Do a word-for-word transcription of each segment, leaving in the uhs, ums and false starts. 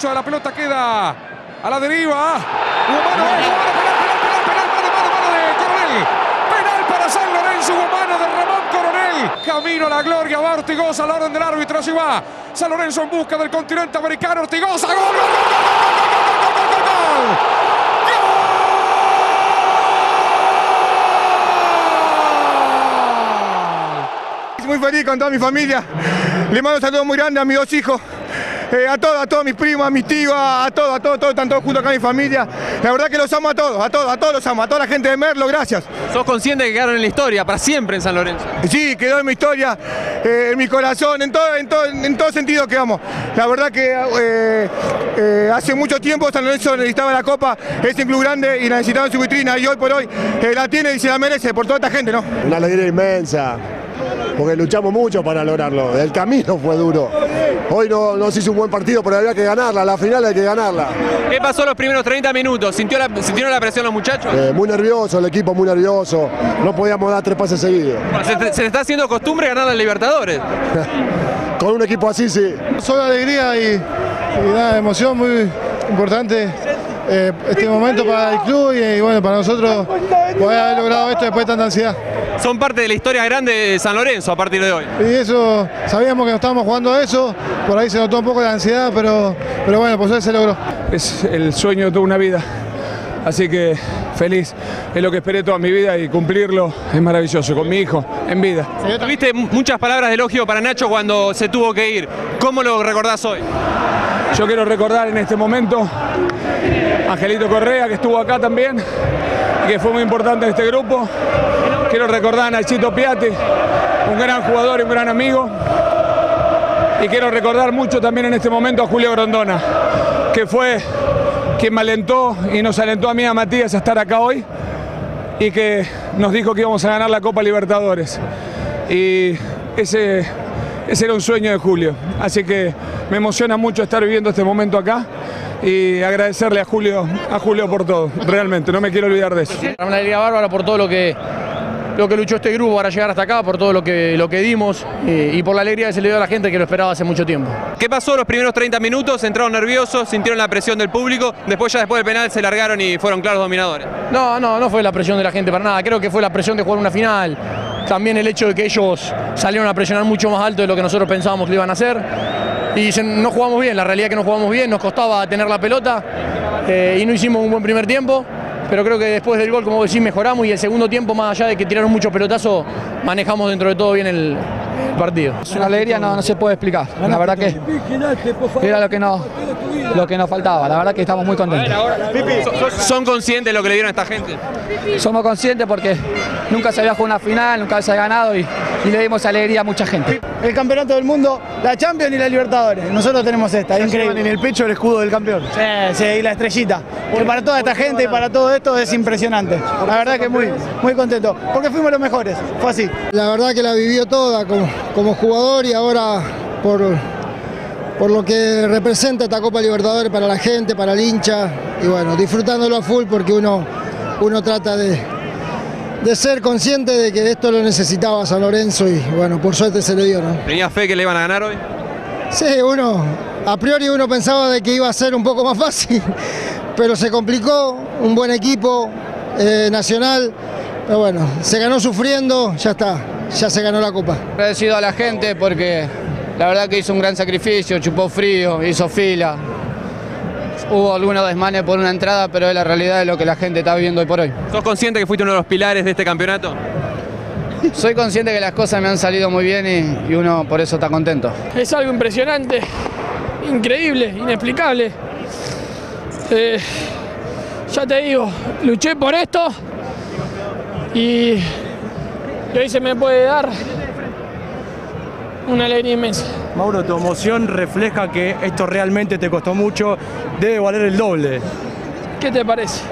mucho, la pelota queda a la deriva. Humano, penal, penal, penal, mano, mano de Coronel. Penal para San Lorenzo, humano de Ramón Coronel. Camino a la gloria, va Ortigoza, la orden del árbitro, así va. San Lorenzo en busca del continente americano, Ortigoza, gol, gol, gol, gol, gol, gol, gol, gol, gol. Muy feliz con toda mi familia, le mando un saludo muy grande a mis dos hijos, eh, a todos, a todos mis primos, a mis tíos, a, a todos, a todos, todos están todos juntos acá en mi familia. La verdad que los amo a todos, a todos, a todos los amo, a toda la gente de Merlo, gracias. ¿Sos consciente de que quedaron en la historia, para siempre en San Lorenzo? Sí, quedó en mi historia, eh, en mi corazón, en todo, en todo, en todo sentido quedamos. La verdad que eh, eh, hace mucho tiempo San Lorenzo necesitaba la Copa, es un club grande y la necesitaba en su vitrina y hoy por hoy eh, la tiene y se la merece por toda esta gente, ¿no? Una alegría inmensa. Porque luchamos mucho para lograrlo, el camino fue duro. Hoy no, no se hizo un buen partido, pero había que ganarla, la final hay que ganarla. ¿Qué pasó los primeros treinta minutos? ¿Sintió la, ¿Sintieron la presión los muchachos? Eh, muy nervioso, el equipo muy nervioso, no podíamos dar tres pases seguidos. ¿Se, se le está haciendo costumbre ganar a Libertadores? Con un equipo así, sí. Solo alegría y, y una emoción muy importante. Eh, este momento para el club y, y bueno, para nosotros poder haber logrado esto después de tanta ansiedad. Son parte de la historia grande de San Lorenzo a partir de hoy. Y eso, sabíamos que no estábamos jugando a eso, por ahí se notó un poco la ansiedad, pero, pero bueno, por eso se logró. Es el sueño de toda una vida, así que feliz, es lo que esperé toda mi vida y cumplirlo es maravilloso, con mi hijo, en vida. Tuviste muchas palabras de elogio para Nacho cuando se tuvo que ir, ¿cómo lo recordás hoy? Yo quiero recordar en este momento Angelito Correa, que estuvo acá también, que fue muy importante en este grupo. Quiero recordar a Nachito Piatti, un gran jugador y un gran amigo. Y quiero recordar mucho también en este momento a Julio Grondona, que fue quien me alentó y nos alentó a mí y a Matías a estar acá hoy y que nos dijo que íbamos a ganar la Copa Libertadores. Y ese, ese era un sueño de Julio. Así que me emociona mucho estar viviendo este momento acá. Y agradecerle a Julio, a Julio por todo, realmente, no me quiero olvidar de eso. Una alegría bárbara por todo lo que, lo que luchó este grupo para llegar hasta acá, por todo lo que, lo que dimos eh, y por la alegría que se le dio a la gente que lo esperaba hace mucho tiempo. ¿Qué pasó los primeros treinta minutos? ¿Entraron nerviosos? ¿Sintieron la presión del público? Después ya después del penal se largaron y fueron claros dominadores. No, no, no fue la presión de la gente para nada, creo que fue la presión de jugar una final. También el hecho de que ellos salieron a presionar mucho más alto de lo que nosotros pensábamos que lo iban a hacer. Y no jugamos bien, la realidad es que no jugamos bien, nos costaba tener la pelota eh, y no hicimos un buen primer tiempo, pero creo que después del gol, como decís, mejoramos y el segundo tiempo, más allá de que tiraron muchos pelotazos, manejamos dentro de todo bien el, el partido. Es una alegría, no, no se puede explicar, la verdad que era lo que nos, lo que nos faltaba, la verdad que estamos muy contentos. ¿Son conscientes de lo que le dieron a esta gente? Somos conscientes porque nunca se había jugado una final, nunca se había ganado y, y le dimos alegría a mucha gente. El campeonato del mundo, la Champions y la Libertadores. Nosotros tenemos esta, es increíble. En el pecho el escudo del campeón. Sí, sí, y la estrellita. Que para toda esta gente y para todo esto es impresionante. La verdad que muy, muy contento, porque fuimos los mejores, fue así. La verdad que la vivió toda como, como jugador y ahora por, por lo que representa esta Copa Libertadores para la gente, para el hincha. Y bueno, disfrutándolo a full porque uno, uno trata de... de ser consciente de que esto lo necesitaba San Lorenzo y bueno, por suerte se le dio, ¿no? ¿Tenías fe que le iban a ganar hoy? Sí, uno, a priori uno pensaba de que iba a ser un poco más fácil, pero se complicó, un buen equipo eh, nacional, pero bueno, se ganó sufriendo, ya está, ya se ganó la Copa. Agradecido a la gente porque la verdad que hizo un gran sacrificio, chupó frío, hizo fila, hubo algunos desmanes por una entrada, pero es la realidad de lo que la gente está viviendo hoy por hoy. ¿Sos consciente que fuiste uno de los pilares de este campeonato? Soy consciente que las cosas me han salido muy bien y, y uno por eso está contento. Es algo impresionante, increíble, inexplicable. Eh, ya te digo, luché por esto y, y hoy se me puede dar una alegría inmensa. Mauro, tu emoción refleja que esto realmente te costó mucho, debe valer el doble. ¿Qué te parece?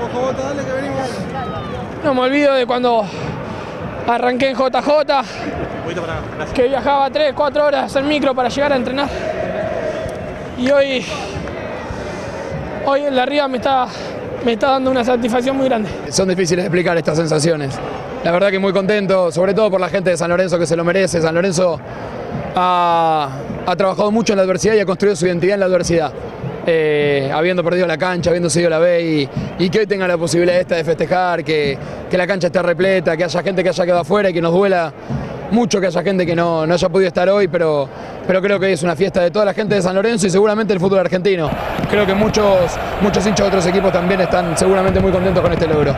No me olvido de cuando arranqué en J J, que viajaba tres, cuatro horas en micro para llegar a entrenar. Y hoy, hoy en la Ría me está, me está dando una satisfacción muy grande. Son difíciles de explicar estas sensaciones. La verdad que muy contento, sobre todo por la gente de San Lorenzo que se lo merece. San Lorenzo ha, ha trabajado mucho en la adversidad y ha construido su identidad en la adversidad. eh, habiendo perdido la cancha, habiendo sido la B, y, y que hoy tenga la posibilidad esta de festejar, que, que la cancha esté repleta, que haya gente que haya quedado afuera y que nos duela mucho que haya gente que no, no haya podido estar hoy, pero, pero creo que hoy es una fiesta de toda la gente de San Lorenzo y seguramente el fútbol argentino. Creo que muchos, muchos hinchas de otros equipos también están seguramente muy contentos con este logro.